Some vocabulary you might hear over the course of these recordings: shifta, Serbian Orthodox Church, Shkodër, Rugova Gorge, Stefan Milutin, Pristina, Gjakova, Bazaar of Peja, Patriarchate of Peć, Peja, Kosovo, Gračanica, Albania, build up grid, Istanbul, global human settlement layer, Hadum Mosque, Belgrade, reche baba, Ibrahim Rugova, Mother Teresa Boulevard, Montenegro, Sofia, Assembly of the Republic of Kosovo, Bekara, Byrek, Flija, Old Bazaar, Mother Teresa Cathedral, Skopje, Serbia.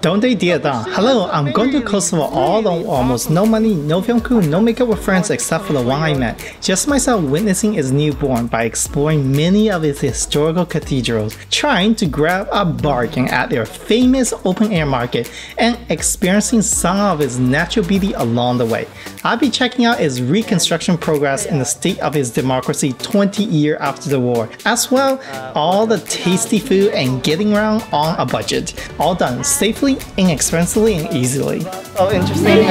Don't they dare that? Hello, I'm going to Kosovo all alone, almost no money, no film crew, no makeup with friends except for the one I met. Just myself witnessing its newborn by exploring many of its historical cathedrals, trying to grab a bargain at their famous open-air market, and experiencing some of its natural beauty along the way. I'll be checking out its reconstruction progress and the state of its democracy 20 years after the war, as well all the tasty food and getting around on a budget. All done safely, inexpensively, and easily. Oh, interesting.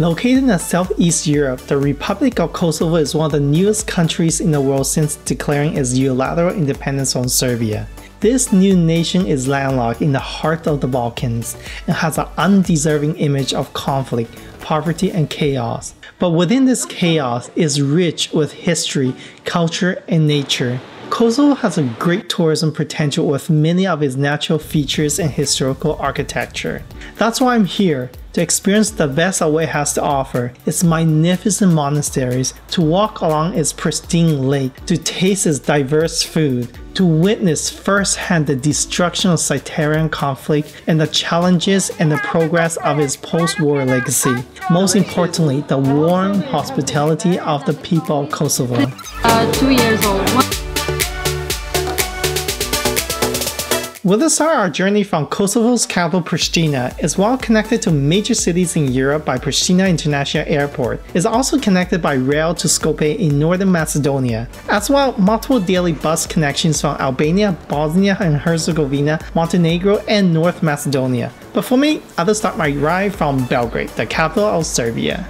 Located in Southeast Europe, the Republic of Kosovo is one of the newest countries in the world since declaring its unilateral independence from Serbia. This new nation is landlocked in the heart of the Balkans and has an undeserving image of conflict, poverty, and chaos. But within this chaos is rich with history, culture, and nature. Kosovo has a great tourism potential with many of its natural features and historical architecture. That's why I'm here. To experience the best Kosovo has to offer, its magnificent monasteries, to walk along its pristine lake, to taste its diverse food, to witness firsthand the destruction of sectarian conflict and the challenges and the progress of its post-war legacy. Most importantly, the warm hospitality of the people of Kosovo. 2 years old. With us, our journey from Kosovo's capital Pristina is well connected to major cities in Europe by Pristina International Airport. It is also connected by rail to Skopje in northern Macedonia, as well multiple daily bus connections from Albania, Bosnia and Herzegovina, Montenegro and North Macedonia. But for me, others start my ride from Belgrade, the capital of Serbia.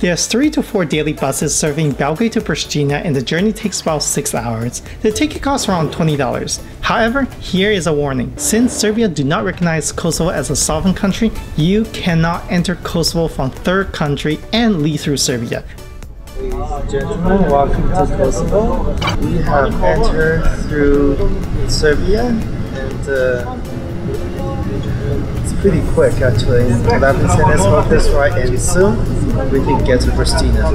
There's 3 to 4 daily buses serving Belgrade to Pristina and the journey takes about 6 hours. The ticket costs around $20. However, here is a warning. Since Serbia do not recognize Kosovo as a sovereign country, you cannot enter Kosovo from third country and leave through Serbia. Gentlemen, welcome to Kosovo. We have entered through Serbia and it's pretty quick actually. Let's hope this right in soon. We can get to Pristina.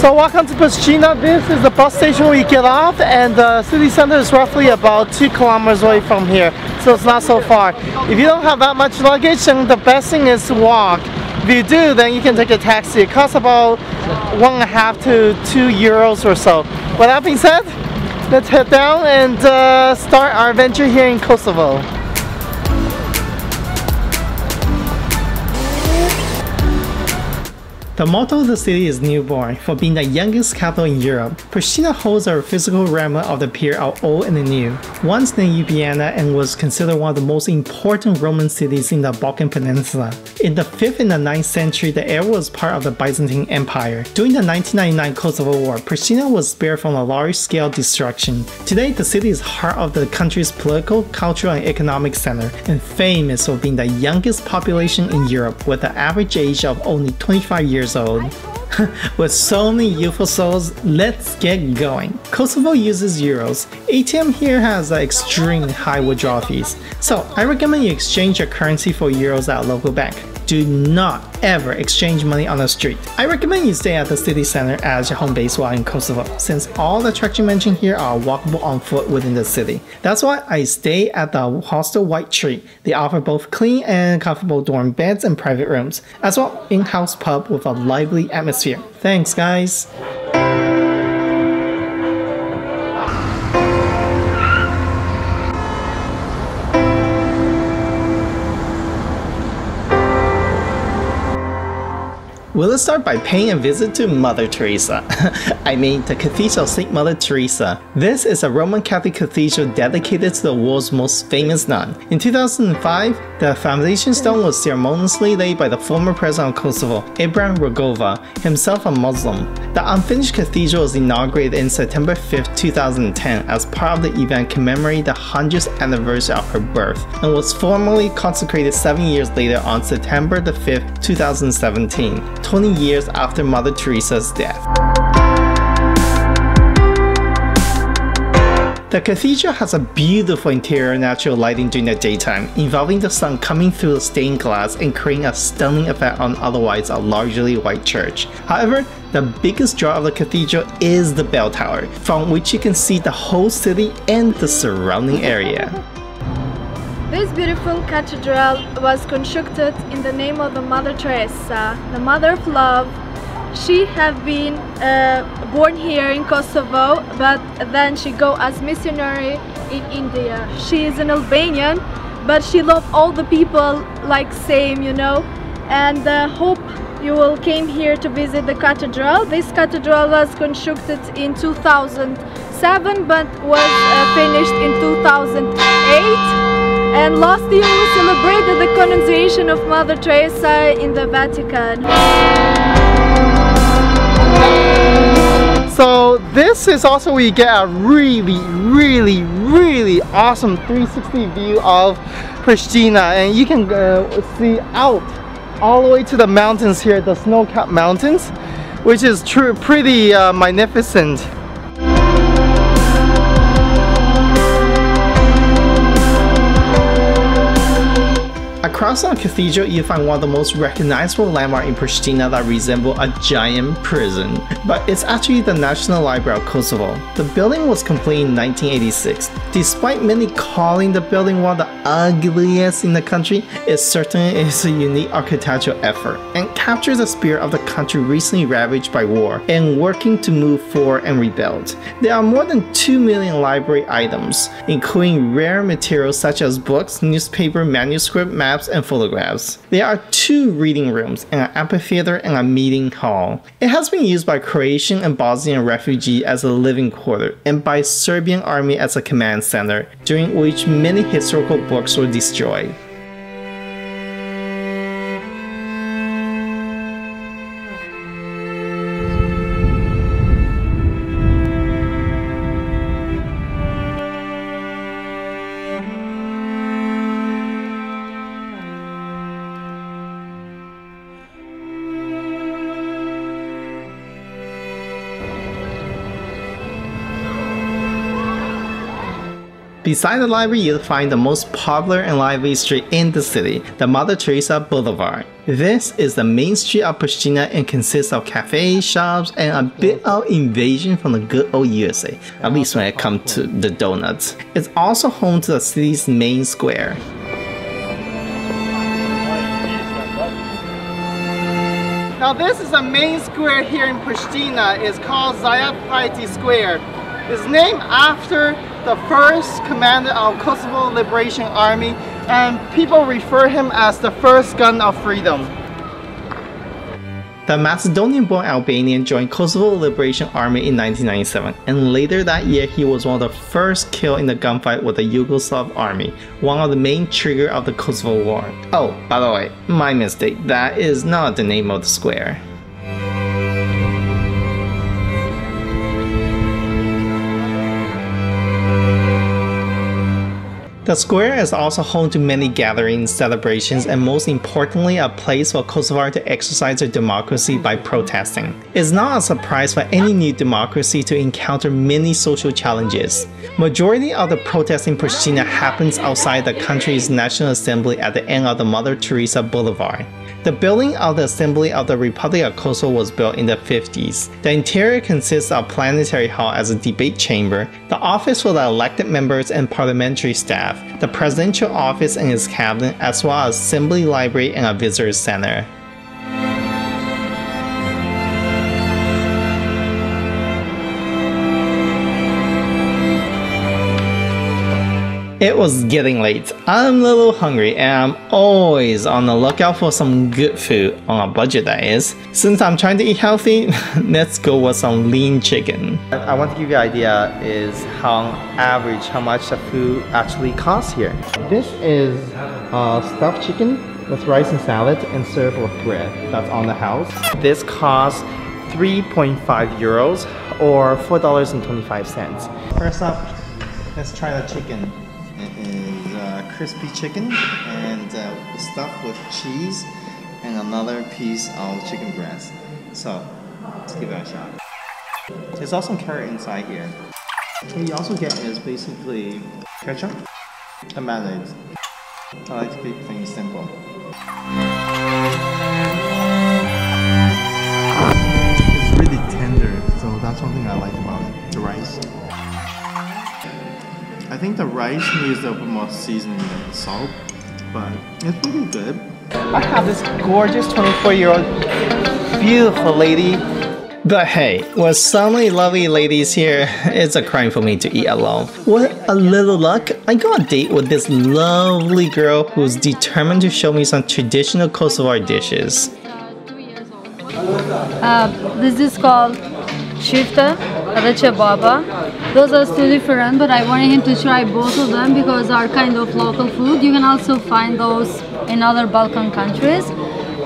So welcome to Pristina. This is the bus station where we get off and the city center is roughly about 2 kilometers away from here. So it's not so far. If you don't have that much luggage, then the best thing is to walk. If you do, then you can take a taxi. It costs about 1.5 to 2 euros or so. With that being said, let's head down and start our adventure here in Kosovo. The motto of the city is newborn. For being the youngest capital in Europe, Pristina holds a physical remnant of the period of old and the new. Once named Ulpiana and was considered one of the most important Roman cities in the Balkan Peninsula. In the 5th and the 9th century, the area was part of the Byzantine Empire. During the 1999 Kosovo War, Pristina was spared from a large-scale destruction. Today, the city is heart of the country's political, cultural, and economic center, and famous for being the youngest population in Europe, with the average age of only 25 years old. With so many youthful souls, let's get going. Kosovo uses euros. ATM here has extremely high withdrawal fees, so I recommend you exchange your currency for euros at a local bank. Do not ever exchange money on the street. I recommend you stay at the city center as your home base while in Kosovo, since all the attractions mentioned here are walkable on foot within the city. That's why I stay at the hostel White Tree. They offer both clean and comfortable dorm beds and private rooms, as well in-house pub with a lively atmosphere. Thanks guys! Well, let's start by paying a visit to Mother Teresa. I mean, the Cathedral of St. Mother Teresa. This is a Roman Catholic cathedral dedicated to the world's most famous nun. In 2005, the foundation stone was ceremoniously laid by the former president of Kosovo, Ibrahim Rugova, himself a Muslim. The unfinished cathedral was inaugurated in September 5, 2010 as part of the event commemorating the 100th anniversary of her birth and was formally consecrated 7 years later on September 5, 2017. 20 years after Mother Teresa's death. The cathedral has a beautiful interior natural lighting during the daytime, involving the sun coming through the stained glass and creating a stunning effect on otherwise a largely white church. However, the biggest draw of the cathedral is the bell tower, from which you can see the whole city and the surrounding area. This beautiful cathedral was constructed in the name of the Mother Teresa, the Mother of Love. She has been born here in Kosovo, but then she go as missionary in India. She is an Albanian, but she loved all the people like same, you know. And hope you will came here to visit the cathedral. This cathedral was constructed in 2007, but was finished in 2008. And last year we celebrated the canonization of Mother Teresa in the Vatican. So this is also where you get a really awesome 360 view of Pristina, and you can see out all the way to the mountains here, the snow-capped mountains, which is pretty magnificent. Across the cathedral, you find one of the most recognizable landmarks in Pristina that resemble a giant prison. But it's actually the National Library of Kosovo. The building was completed in 1986. Despite many calling the building one of the ugliest in the country, it certainly is a unique architectural effort and captures the spirit of the country recently ravaged by war and working to move forward and rebuild. There are more than 2 million library items, including rare materials such as books, newspaper, manuscript, maps, and photographs. There are 2 reading rooms and an amphitheater and a meeting hall. It has been used by Croatian and Bosnian refugees as a living quarter and by Serbian army as a command center, during which many historical books were destroyed. Beside the library, you'll find the most popular and lively street in the city, the Mother Teresa Boulevard. This is the main street of Pristina and consists of cafes, shops, and a bit of invasion from the good old USA, at least when it comes to the donuts. It's also home to the city's main square. Now this is the main square here in Pristina. It's called Zahir Pajaziti Square. It's named after the first commander of Kosovo Liberation Army, and people refer him as the first gun of freedom. The Macedonian-born Albanian joined Kosovo Liberation Army in 1997, and later that year he was one of the first killed in the gunfight with the Yugoslav Army, one of the main triggers of the Kosovo War. Oh, by the way, my mistake, that is not the name of the square. The square is also home to many gatherings, celebrations, and most importantly a place for Kosovo to exercise their democracy by protesting. It's not a surprise for any new democracy to encounter many social challenges. Majority of the protests in Pristina happens outside the country's National Assembly at the end of the Mother Teresa Boulevard. The building of the Assembly of the Republic of Kosovo was built in the 50s. The interior consists of a planetary hall as a debate chamber, the office for the elected members and parliamentary staff, the presidential office and his cabinet, as well as assembly library and a visitor center. It was getting late. I'm a little hungry, and I'm always on the lookout for some good food, on a budget that is. Since I'm trying to eat healthy, let's go with some lean chicken. I want to give you an idea is how on average how much the food actually costs here. This is stuffed chicken with rice and salad and served with bread. That's on the house. This costs 3.5 euros or $4.25. First up, let's try the chicken. It is crispy chicken and stuffed with cheese and another piece of chicken breast. So let's give it a shot. There's also carrot inside here. What you also get is basically ketchup and mayonnaise. I like to keep things simple. It's really tender, so that's one thing I like about it. The rice. I think the rice needs a bit more seasoning than salt, but it's pretty good. I have this gorgeous 24-year-old, beautiful lady. But hey, with so many lovely ladies here, it's a crime for me to eat alone. With a little luck, I got a date with this lovely girl who's determined to show me some traditional Kosovar dishes. This is called shifta, reche baba. Those are still different, but I wanted him to try both of them because they are kind of local food. You can also find those in other Balkan countries,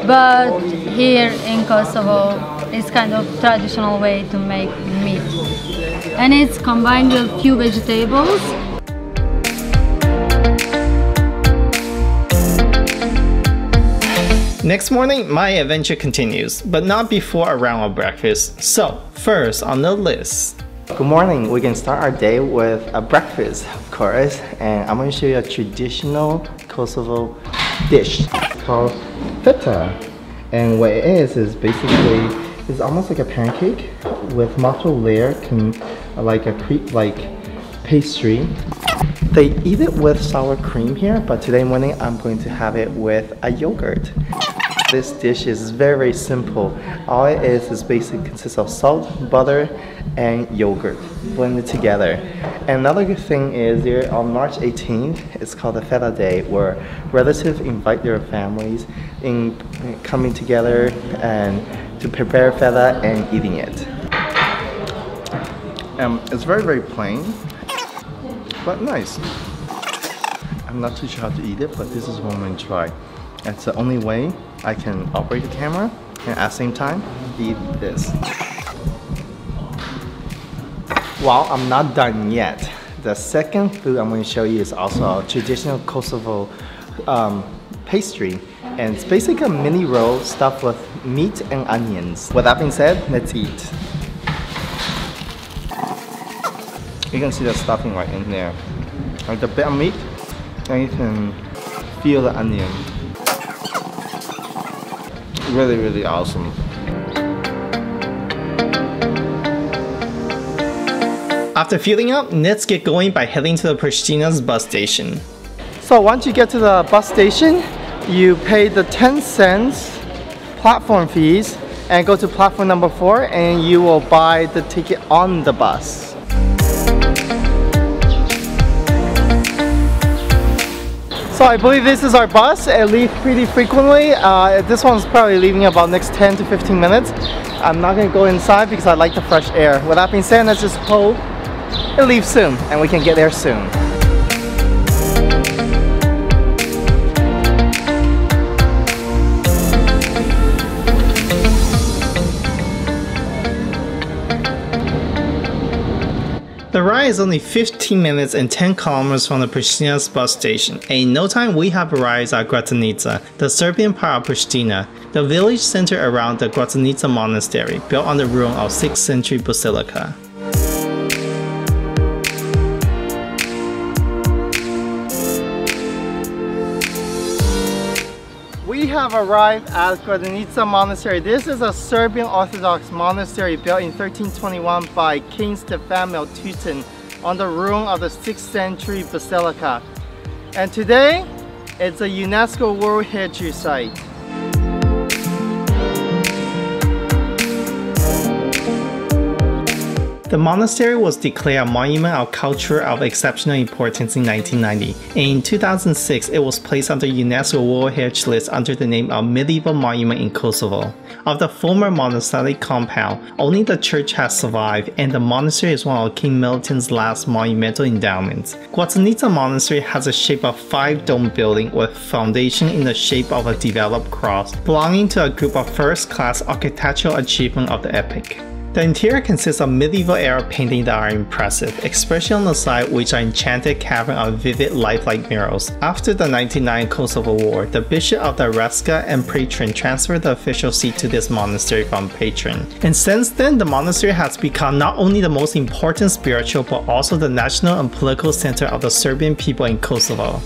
but here in Kosovo, it's kind of traditional way to make meat, and it's combined with few vegetables. Next morning, my adventure continues, but not before a round of breakfast. So first on the list. Good morning. We can start our day with a breakfast, of course, and I'm going to show you a traditional Kosovo dish called feta. And what it is basically, it's almost like a pancake with multiple layer, like a crepe-like pastry. They eat it with sour cream here, but today morning I'm going to have it with a yogurt. This dish is very simple. All it is basically consists of salt, butter, and yogurt blended together. And another good thing is here on March 18th, it's called the Feta Day, where relatives invite their families in coming together and to prepare feta and eating it. It's very plain, but nice. I'm not too sure how to eat it, but this is what I'm going to try. It's the only way I can operate the camera and at the same time eat this. Well, I'm not done yet. The second food I'm going to show you is also a traditional Kosovo pastry. And it's basically a mini roll stuffed with meat and onions. With that being said, let's eat. You can see the stuffing right in there. Like the bit of meat, and you can feel the onion. Really awesome. After filling up, let's get going by heading to the Pristina's bus station. So once you get to the bus station, you pay the 10 cents platform fees and go to platform number 4 and you will buy the ticket on the bus. So I believe this is our bus. It leaves pretty frequently. This one's probably leaving about next 10 to 15 minutes. I'm not going to go inside because I like the fresh air. With that being said, let's just hope it leaves soon and we can get there soon. The ride is only 15 minutes and 10 kilometers from the Pristina's bus station, and in no time we have arrived at Gračanica, the Serbian part of Pristina. The village centered around the Gračanica monastery, built on the ruin of 6th century basilica. We have arrived at Gračanica monastery. This is a Serbian Orthodox monastery built in 1321 by King Stefan Milutin on the ruin of the 6th century basilica. And today, it's a UNESCO World Heritage Site. The monastery was declared a Monument of Culture of Exceptional Importance in 1990, and in 2006 it was placed on the UNESCO World Heritage List under the name of Medieval Monument in Kosovo. Of the former monastery compound, only the church has survived, and the monastery is one of King Milutin's last monumental endowments. Gračanica Monastery has a shape of 5-dome building with foundation in the shape of a developed cross, belonging to a group of first-class architectural achievement of the epoch. The interior consists of medieval-era paintings that are impressive, especially on the side, which are enchanted caverns of vivid lifelike murals. After the 1999 Kosovo War, the Bishop of Dresca and Patrin transferred the official seat to this monastery from Patrin. And since then, the monastery has become not only the most important spiritual but also the national and political center of the Serbian people in Kosovo.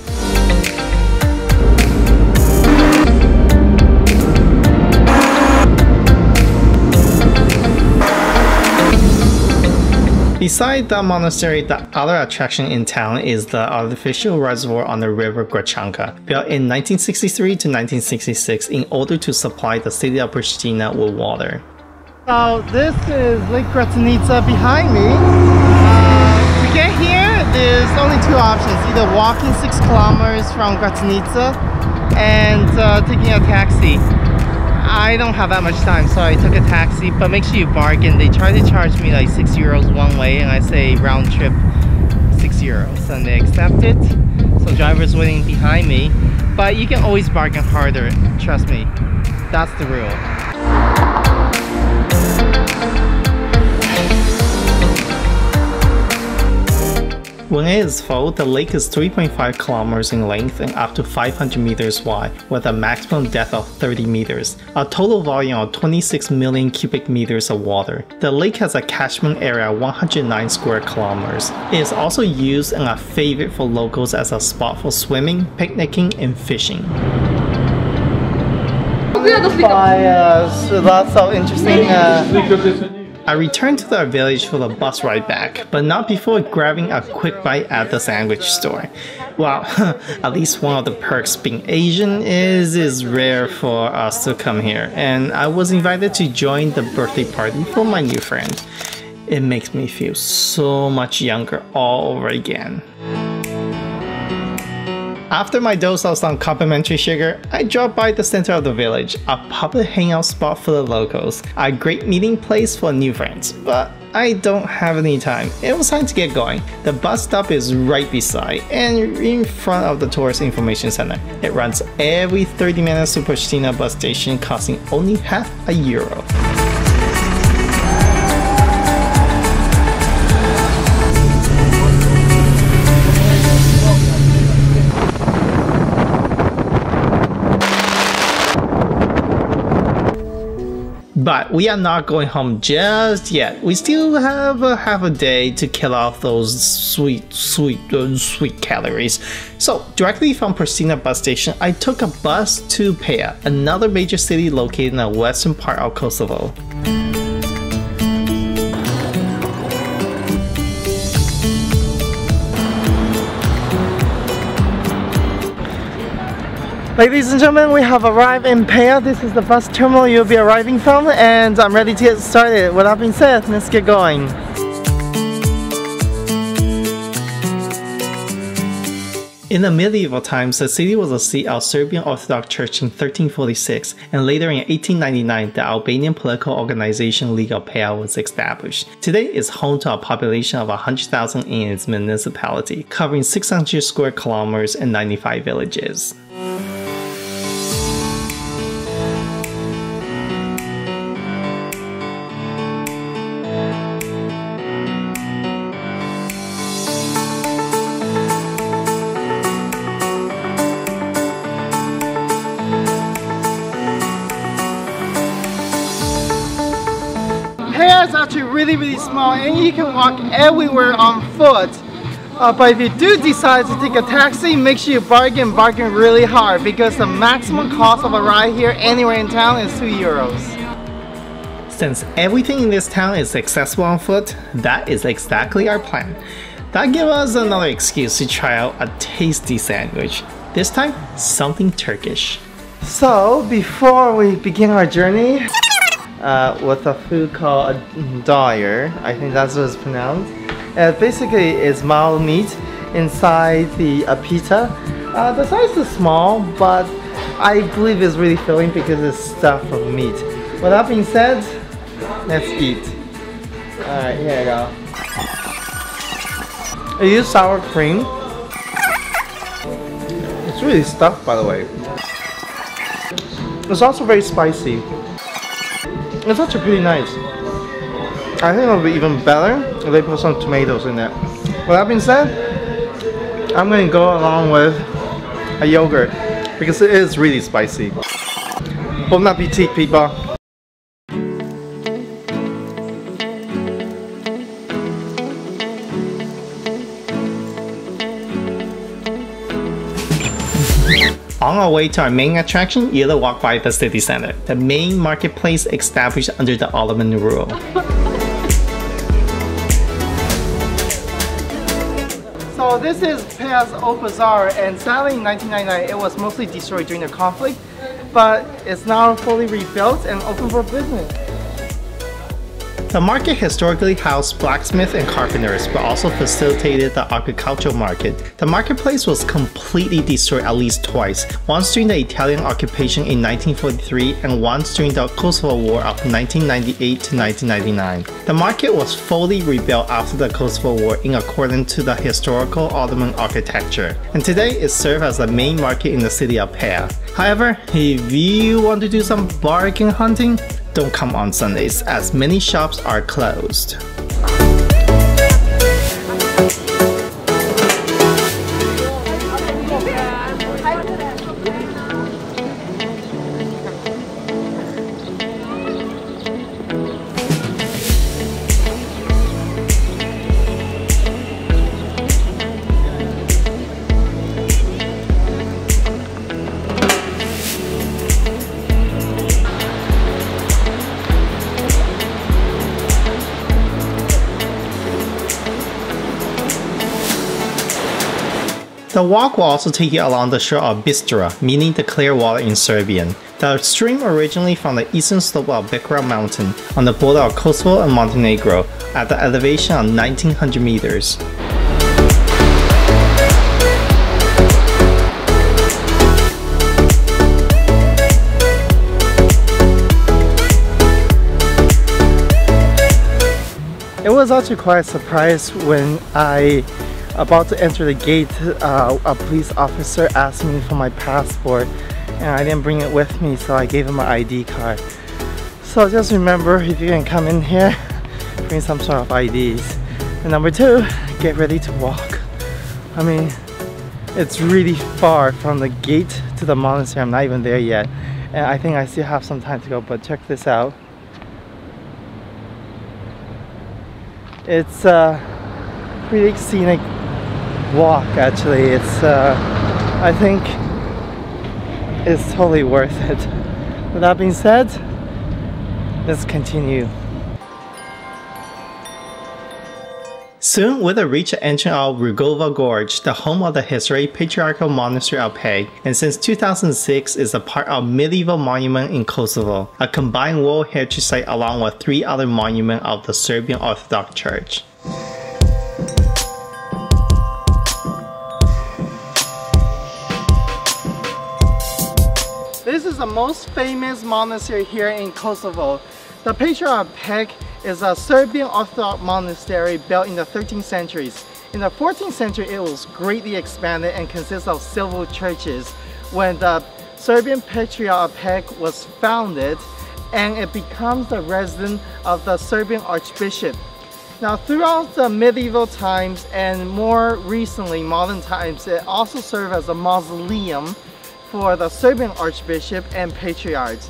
Besides the monastery, the other attraction in town is the artificial reservoir on the river Gračanica, built in 1963 to 1966 in order to supply the city of Pristina with water. So this is Lake Gračanica behind me. To get here, there's only two options, either walking 6 kilometers from Gračanica and taking a taxi. I don't have that much time, so I took a taxi, but make sure you bargain. They try to charge me like €6 one way, and I say round trip €6, and they accept it. So driver's waiting behind me, but you can always bargain harder, trust me. That's the rule. When it is full, the lake is 3.5 kilometers in length and up to 500 meters wide, with a maximum depth of 30 meters, a total volume of 26 million cubic meters of water. The lake has a catchment area of 109 square kilometers. It is also used and a favorite for locals as a spot for swimming, picnicking, and fishing. Lots of interesting I returned to the village for the bus ride back, but not before grabbing a quick bite at the sandwich store. Well, at least one of the perks being Asian is rare for us to come here, and I was invited to join the birthday party for my new friend. It makes me feel so much younger all over again. After my dose of some complimentary sugar, I dropped by the center of the village, a public hangout spot for the locals, a great meeting place for new friends, but I don't have any time. It was time to get going. The bus stop is right beside and in front of the tourist information center. It runs every 30 minutes to Pristina bus station, costing only €0.50. But we are not going home just yet. We still have half a day to kill off those sweet calories. So directly from Pristina bus station, I took a bus to Peja, another major city located in the western part of Kosovo. Ladies and gentlemen, we have arrived in Peja. This is the bus terminal you'll be arriving from, and I'm ready to get started. With that being said, let's get going. In the medieval times, the city was a seat of the Serbian Orthodox Church in 1346, and later in 1899, the Albanian political organization League of Peja was established. Today, it's home to a population of 100,000 in its municipality, covering 600 square kilometers and 95 villages. Really small, and you can walk everywhere on foot, but if you do decide to take a taxi, make sure you bargain really hard, because the maximum cost of a ride here anywhere in town is €2. Since everything in this town is accessible on foot, that is exactly our plan. That gives us another excuse to try out a tasty sandwich, this time something Turkish. So before we begin our journey with a food called a doyer, I think that's what it's pronounced. Basically, it's mild meat inside the pita. The size is small, but I believe it's really filling because it's stuffed with meat. With that being said, let's eat. Alright, here I go. I use sour cream. It's really stuffed, by the way. It's also very spicy. It's actually pretty nice. I think it'll be even better if they put some tomatoes in there. With that being said, I'm gonna go along with a yogurt because it is really spicy. Bon appetit, people. On our way to our main attraction, you will walk by the city center, the main marketplace established under the Ottoman rule. So this is Peja's old bazaar, and sadly in 1999 it was mostly destroyed during the conflict, but it's now fully rebuilt and open for business. The market historically housed blacksmiths and carpenters, but also facilitated the agricultural market. The marketplace was completely destroyed at least twice, once during the Italian occupation in 1943 and once during the Kosovo War of 1998 to 1999. The market was fully rebuilt after the Kosovo War in accordance to the historical Ottoman architecture, and today it serves as the main market in the city of Peja. However, if you want to do some bargain hunting, don't come on Sundays, as many shops are closed. The walk will also take you along the shore of Bistra, meaning the clear water in Serbian. The stream originally from the eastern slope of Bekara mountain, on the border of Kosovo and Montenegro, at the elevation of 1900 meters. It was actually quite a surprise when I about to enter the gate, a police officer asked me for my passport, and I didn't bring it with me, so I gave him my ID card. So just remember, if you can come in here, bring some sort of IDs. And number two, get ready to walk. I mean, it's really far from the gate to the monastery. I'm not even there yet, and I think I still have some time to go, but check this out. It's a pretty scenic walk. Actually, it's I think it's totally worth it. With that being said, let's continue. Soon we'll reach the entrance of Rugova Gorge, the home of the historic patriarchal monastery of Peć, and since 2006 is a part of medieval monument in Kosovo, a combined World Heritage Site along with three other monuments of the Serbian Orthodox Church. This is the most famous monastery here in Kosovo. The Patriarch of Peć is a Serbian Orthodox monastery built in the 13th centuries. In the 14th century, it was greatly expanded and consists of several churches. When the Serbian Patriarch of Peć was founded, and it becomes the residence of the Serbian Archbishop. Now, throughout the medieval times and more recently modern times, it also served as a mausoleum for the Serbian Archbishop and Patriarchs.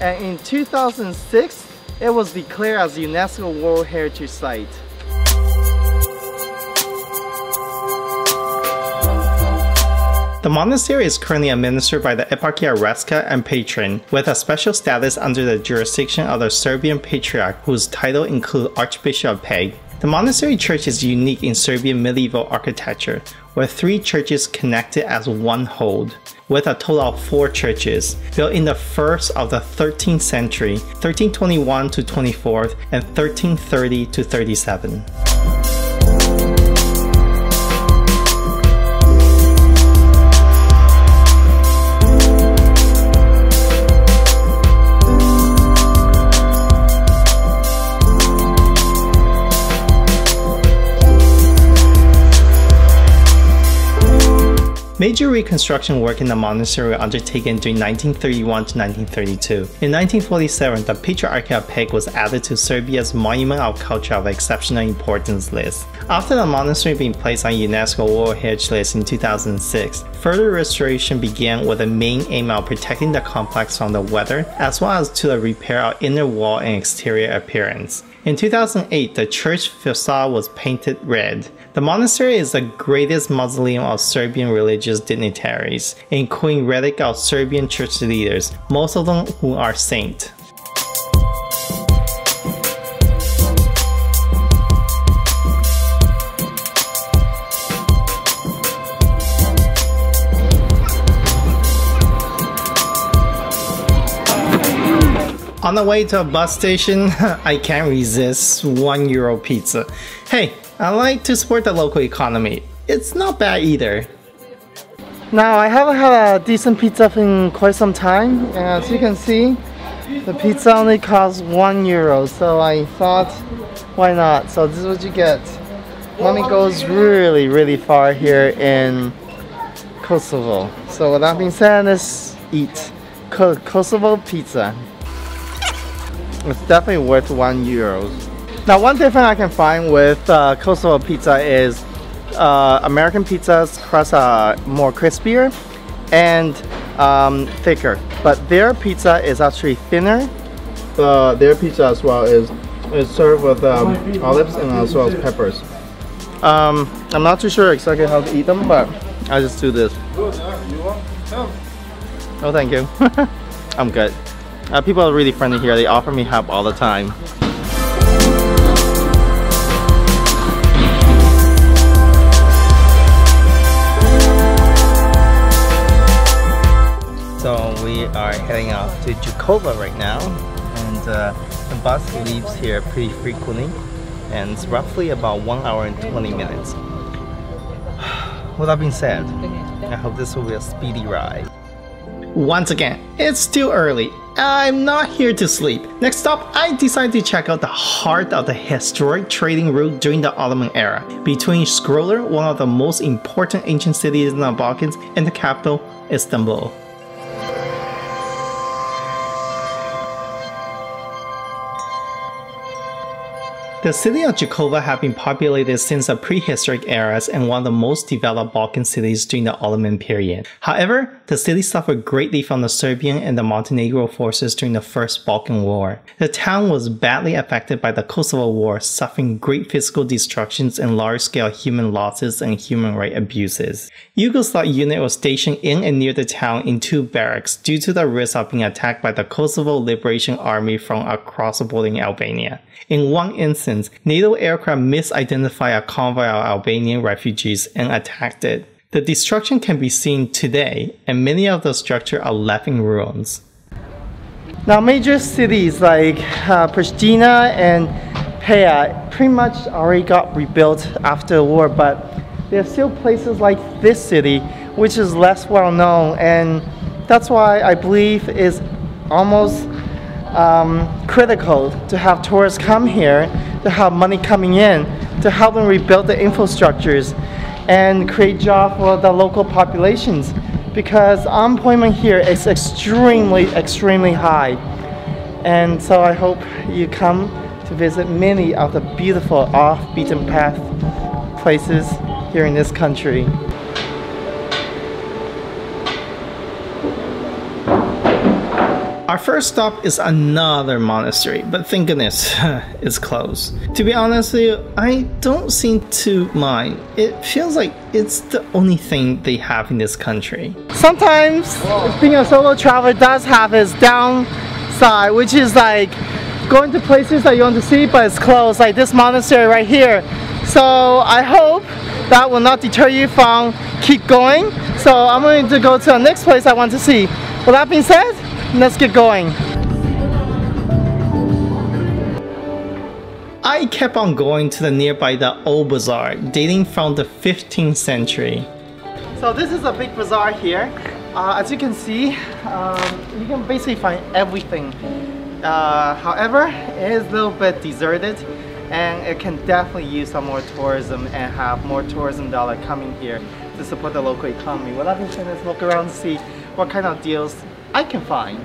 And in 2006, it was declared as a UNESCO World Heritage Site. The monastery is currently administered by the Eparchia Raška and Patron, with a special status under the jurisdiction of the Serbian Patriarch, whose title includes Archbishop of Peć. The monastery church is unique in Serbian medieval architecture, with three churches connected as one whole, with a total of four churches, built in the first of the 13th century, 1321 to 24th, and 1330 to 37. Major reconstruction work in the monastery were undertaken during 1931 to 1932. In 1947, the Patriarchate of Peć was added to Serbia's Monument of Culture of Exceptional Importance list. After the monastery being placed on UNESCO World Heritage List in 2006, further restoration began with the main aim of protecting the complex from the weather, as well as to the repair of inner wall and exterior appearance. In 2008, the church facade was painted red. The monastery is the greatest mausoleum of Serbian religious dignitaries, including relics of Serbian church leaders, most of them who are saints. On the way to a bus station, I can't resist €1 pizza. Hey, I like to support the local economy. It's not bad either. Now, I haven't had a decent pizza in quite some time, and as you can see, the pizza only costs €1, so I thought, why not? So this is what you get. Money goes really, really far here in Kosovo. So with that being said, let's eat Kosovo pizza. It's definitely worth €1. Now, one difference I can find with Kosovo pizza is American pizzas crust are more crispier and thicker, but their pizza is actually thinner. Their pizza as well is served with olives and as well as peppers. I'm not too sure exactly how to eat them, but I just do this. Oh, thank you. I'm good. People are really friendly here. They offer me help all the time. So we are heading out to Gjakova right now, and the bus leaves here pretty frequently, and it's roughly about 1 hour and 20 minutes. With that being said, I hope this will be a speedy ride. Once again, it's still early. I'm not here to sleep. Next stop, I decided to check out the heart of the historic trading route during the Ottoman era, between Shkodër, one of the most important ancient cities in the Balkans, and the capital, Istanbul. The city of Gjakova had been populated since the prehistoric eras and one of the most developed Balkan cities during the Ottoman period. However, the city suffered greatly from the Serbian and the Montenegro forces during the First Balkan War. The town was badly affected by the Kosovo War, suffering great physical destructions and large-scale human losses and human rights abuses. Yugoslav unit was stationed in and near the town in 2 barracks due to the risk of being attacked by the Kosovo Liberation Army from across the border in Albania. In one instance, NATO aircraft misidentified a convoy of Albanian refugees and attacked it. The destruction can be seen today, and many of the structures are left in ruins. Now, major cities like Pristina and Peja pretty much already got rebuilt after the war, but there are still places like this city, which is less well known, and that's why I believe it's almost critical to have tourists come here, to have money coming in, to help them rebuild the infrastructures and create jobs for the local populations, because unemployment here is extremely, extremely high. And so I hope you come to visit many of the beautiful off-beaten path places here in this country. Our first stop is another monastery, but thank goodness it's closed. To be honest with you, I don't seem to mind. It feels like it's the only thing they have in this country. Sometimes being a solo traveler does have its downside, which is like going to places that you want to see but it's closed, like this monastery right here. So I hope that will not deter you from keep going. So I'm going to go to the next place I want to see. With that being said, let's get going. I kept on going to the nearby the old bazaar, dating from the 15th century. So this is a big bazaar here. As you can see, you can basically find everything. However, it is a little bit deserted. and it can definitely use some more tourism and have more tourism dollars coming here to support the local economy. What I've been saying is look around and see what kind of deals I can find.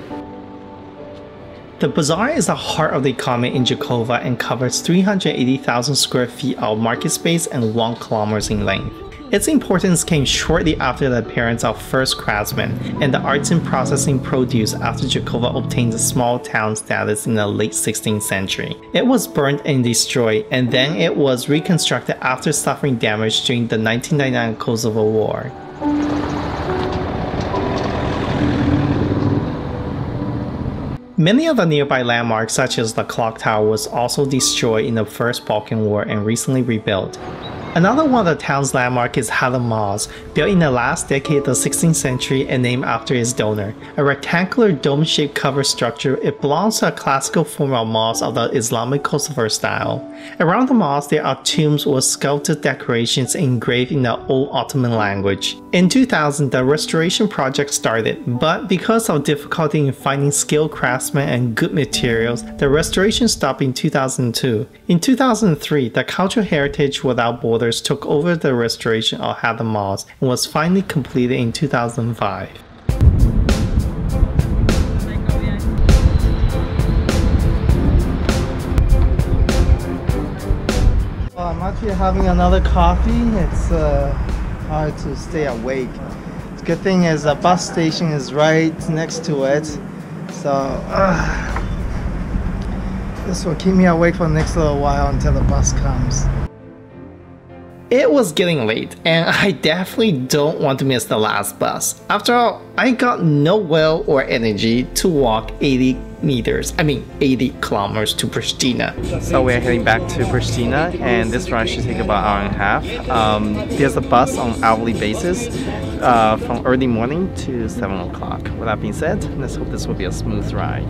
The bazaar is the heart of the economy in Gjakova and covers 380,000 square feet of market space and 1 kilometer in length. Its importance came shortly after the appearance of first craftsmen and the artisan processing produce after Gjakova obtained the small town status in the late 16th century. It was burnt and destroyed, and then it was reconstructed after suffering damage during the 1999 Kosovo War. Many of the nearby landmarks, such as the clock tower, was also destroyed in the First Balkan War and recently rebuilt. Another one of the town's landmarks is Hadum Mosque, built in the last decade of the 16th century and named after its donor. A rectangular dome-shaped covered structure, it belongs to a classical form of mosque of the Islamic Kosovo style. Around the mosque, there are tombs with sculpted decorations engraved in the Old Ottoman language. In 2000, the restoration project started, but because of difficulty in finding skilled craftsmen and good materials, the restoration stopped in 2002. In 2003, the Cultural Heritage Without Borders took over the restoration of Hadum Mosque and was finally completed in 2005. Well, I'm actually having another coffee. It's hard to stay awake. The good thing is a bus station is right next to it, so this will keep me awake for the next little while until the bus comes. It was getting late, and I definitely don't want to miss the last bus. After all, I got no will or energy to walk 80 kilometers to Pristina. So we're heading back to Pristina, and this run should take about an hour and a half. There's a bus on hourly basis from early morning to 7 o'clock. With that being said, let's hope this will be a smooth ride.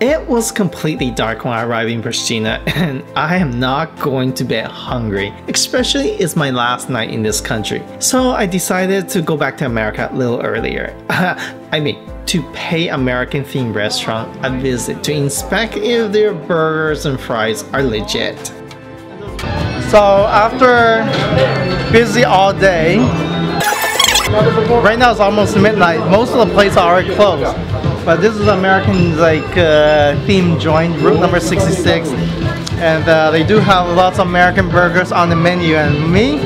It was completely dark when I arrived in Pristina, and I am not going to bed hungry, especially it's my last night in this country. So I decided to go back to America a little earlier. I mean, to pay American themed restaurant a visit to inspect if their burgers and fries are legit. So after busy all day, right now it's almost midnight, most of the places are already closed. But this is American themed joint, room number 66, and they do have lots of American burgers on the menu. And me,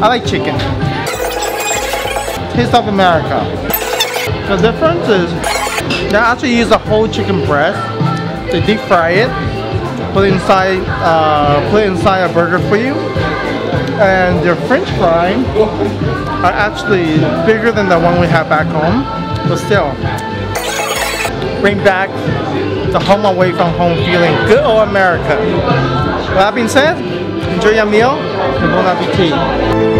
I like chicken. Taste of America. The difference is they actually use a whole chicken breast. They deep fry it, put it inside a burger for you, and their French fries are actually bigger than the one we have back home. But still. Bring back the home away from home feeling. Good old America. With that being said, enjoy your meal and bon appetit.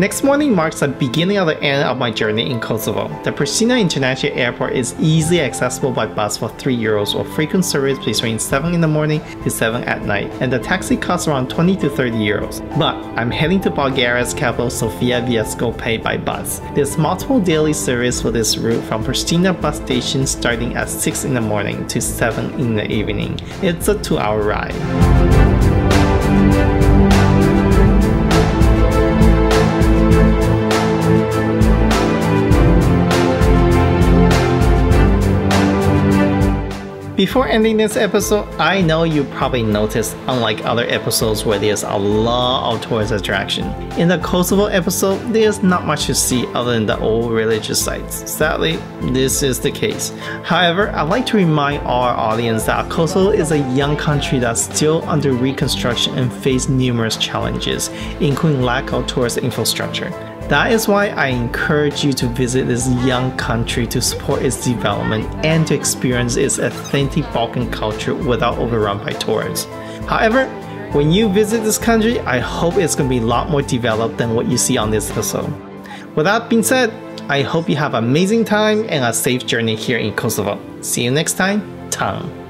Next morning marks the beginning of the end of my journey in Kosovo. The Pristina International Airport is easily accessible by bus for €3 or frequent service between 7 in the morning to 7 at night, and the taxi costs around 20 to 30 euros. But I'm heading to Bulgaria's capital Sofia via Skopje by bus. There's multiple daily service for this route from Pristina bus station starting at 6 in the morning to 7 in the evening. It's a 2-hour ride. Before ending this episode, I know you probably noticed, unlike other episodes where there's a lot of tourist attraction, in the Kosovo episode, there's not much to see other than the old religious sites. Sadly, this is the case. However, I'd like to remind our audience that Kosovo is a young country that's still under reconstruction and faces numerous challenges, including lack of tourist infrastructure. That is why I encourage you to visit this young country to support its development and to experience its authentic Balkan culture without overrun by tourists. However, when you visit this country, I hope it's going to be a lot more developed than what you see on this episode. With that being said, I hope you have an amazing time and a safe journey here in Kosovo. See you next time. tongue.